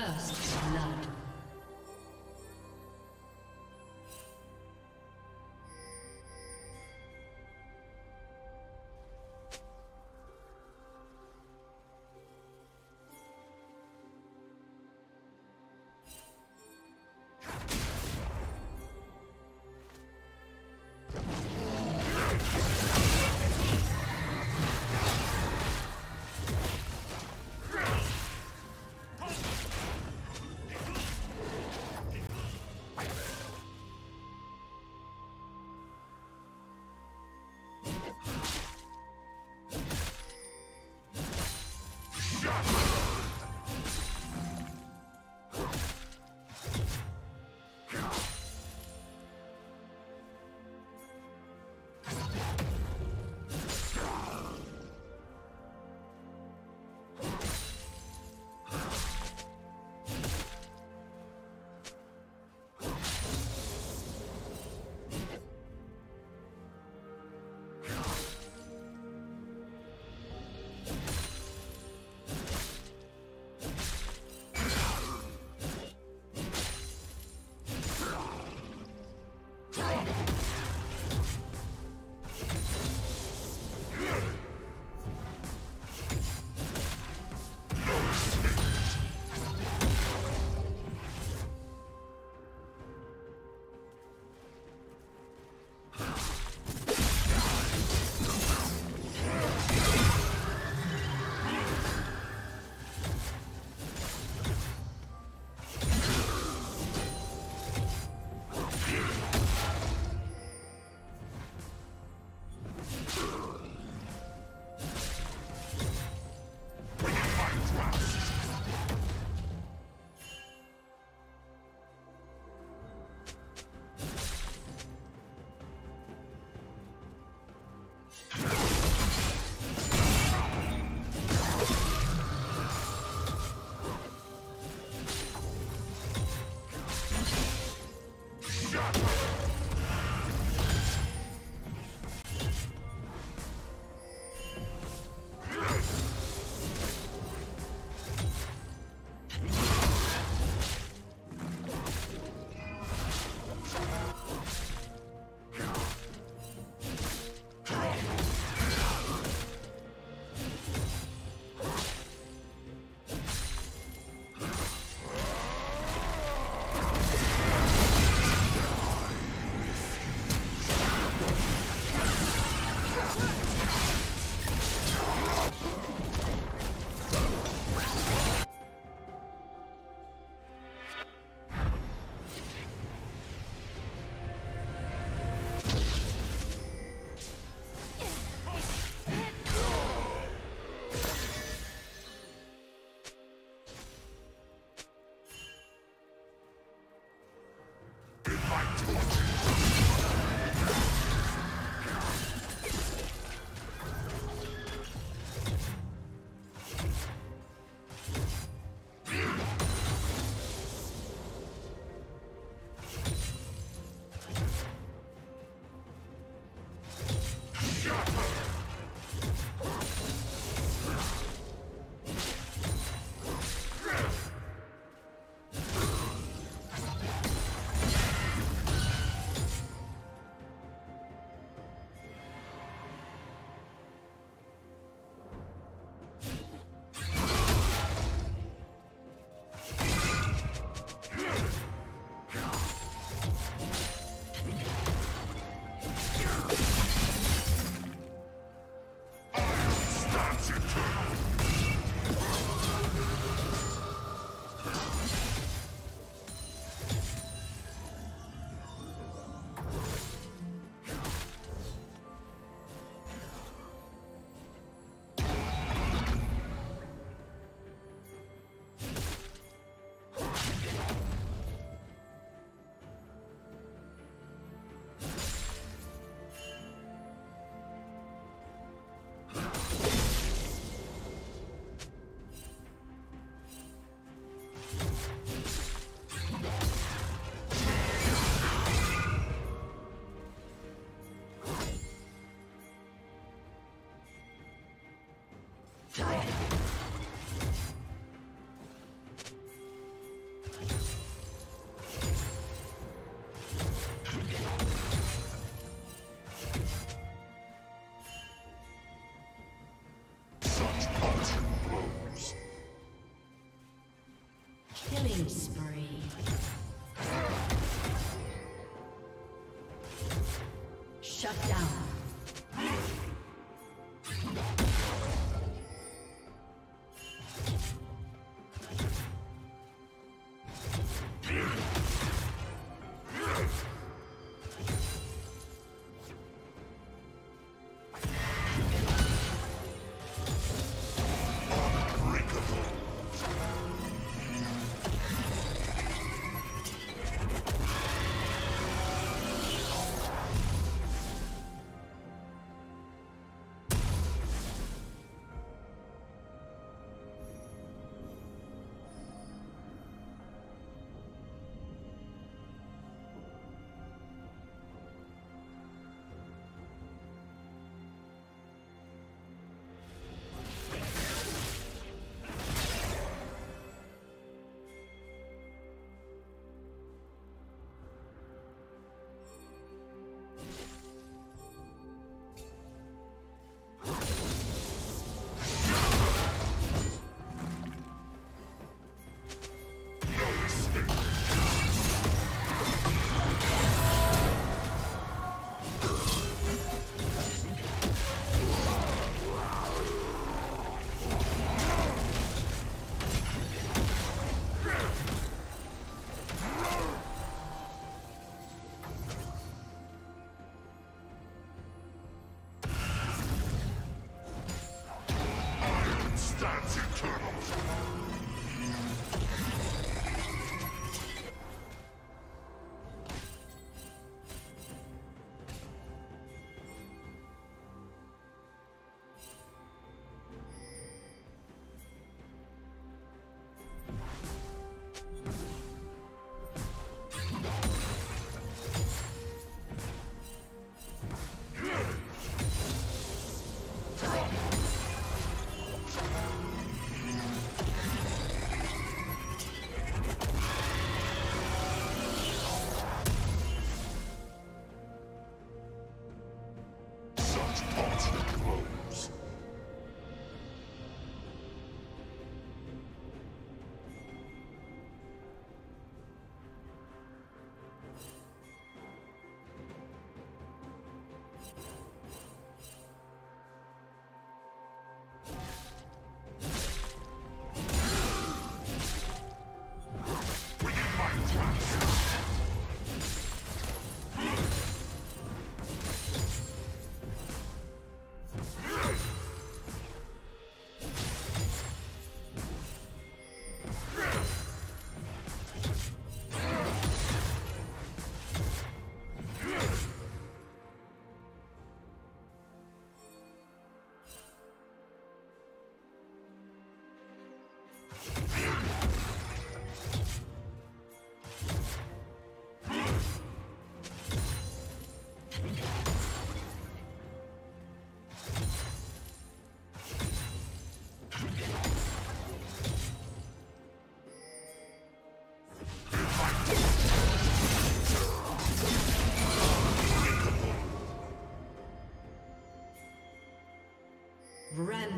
First blood. Shut down.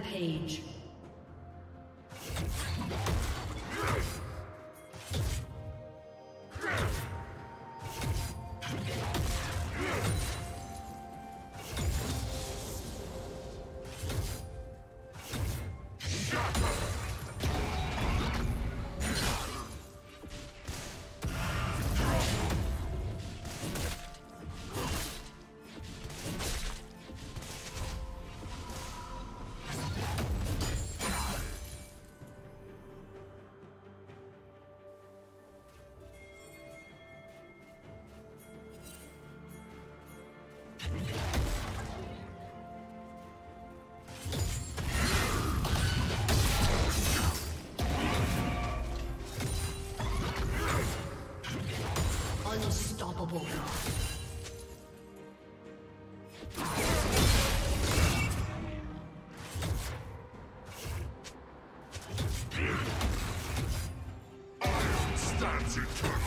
Page. Unstoppable. Iron stands eternal.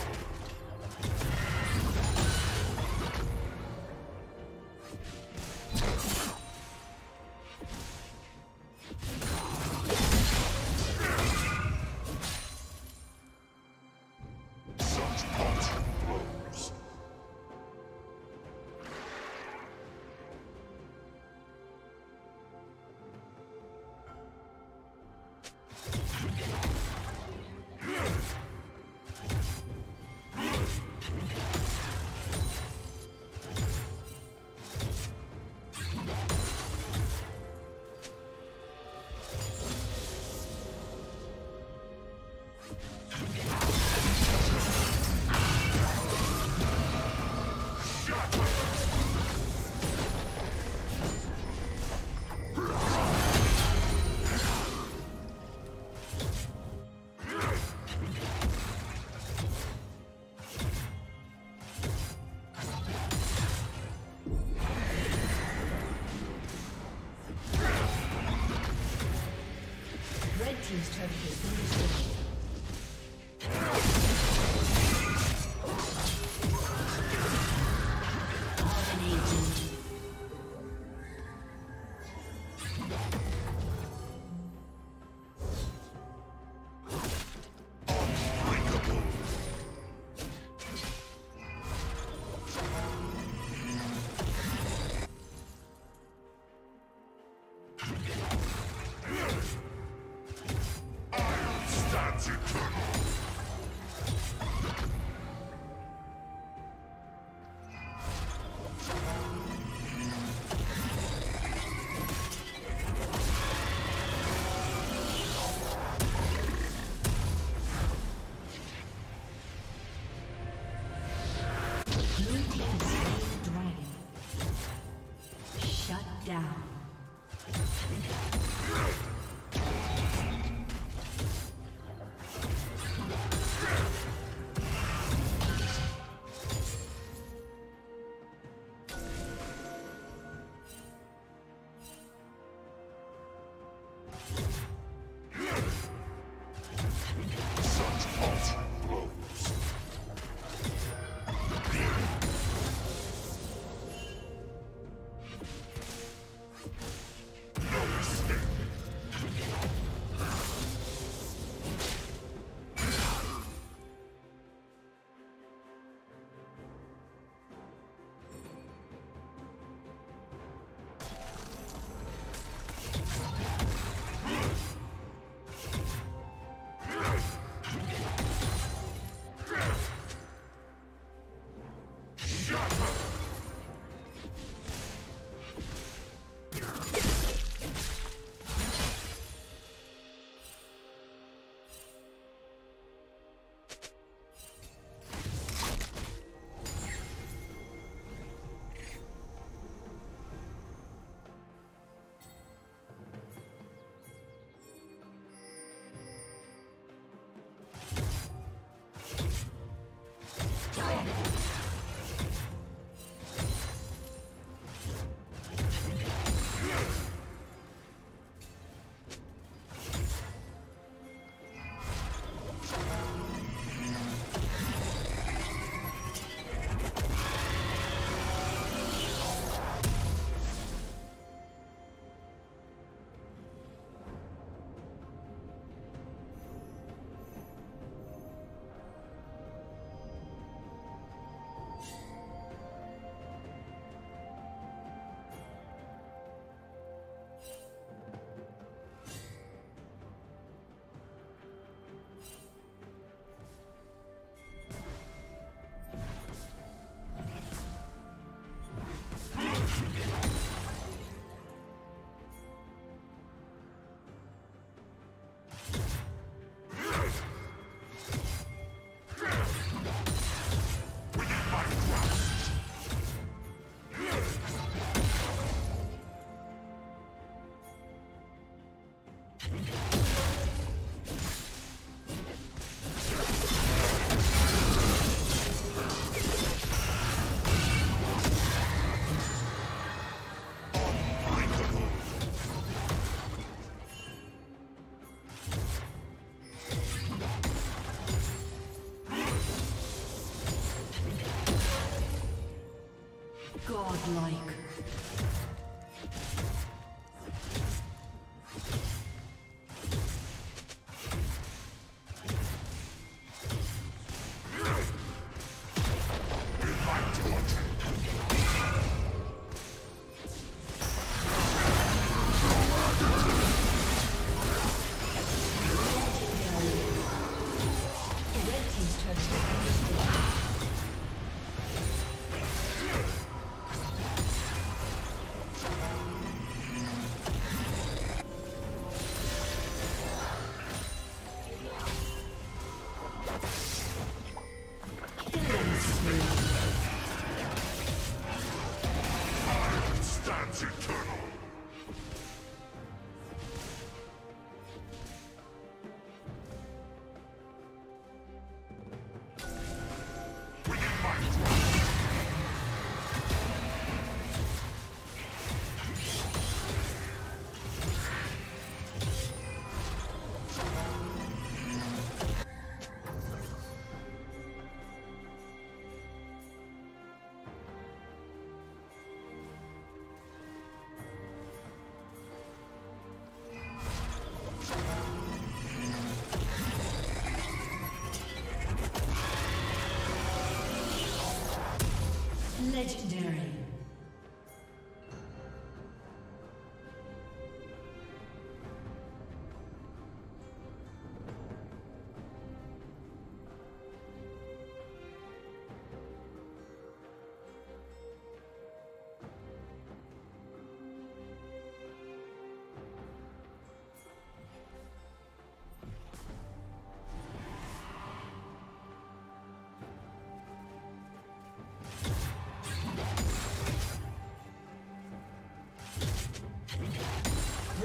team's turret has been destroyed. Godlike.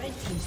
Red team's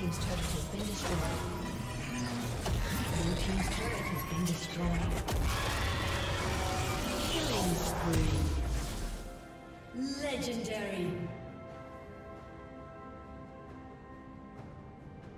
Team's turret has been destroyed. Blue team's turret has been destroyed. Killing spree. Legendary.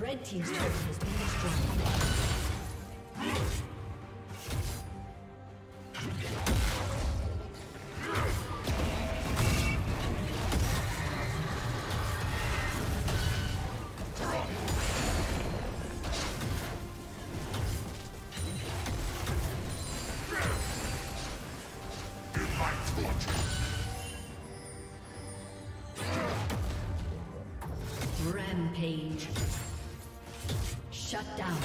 Red team's turret has been destroyed. In my torture. Rampage. Shut down.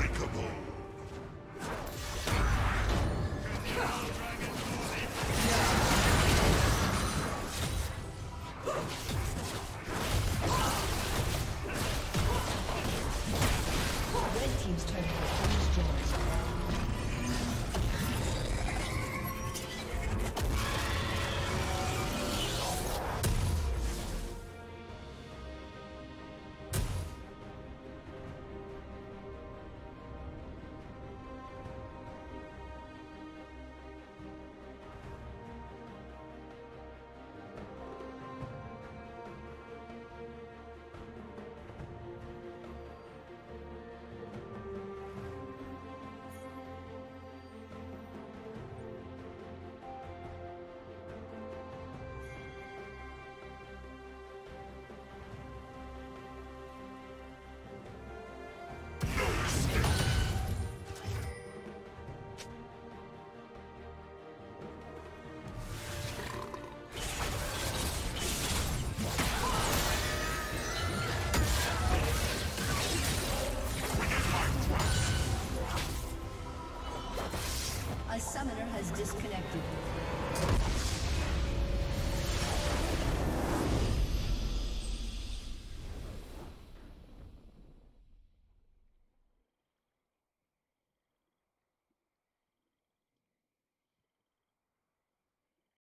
Unbreakable.